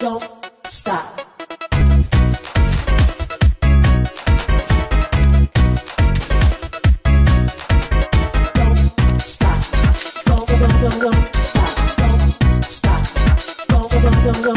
don't stop. Don't stop. Don't stop. Don't stop. Don't stop. Don't stop. Don't stop. Don't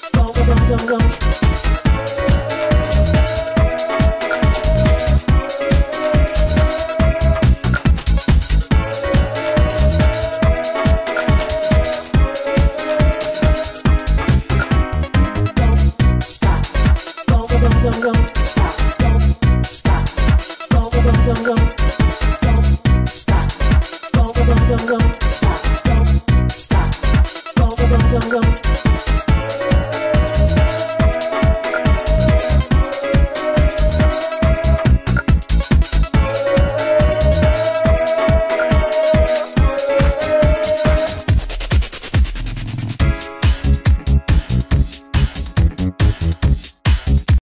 Don't stop. Don't don't stop.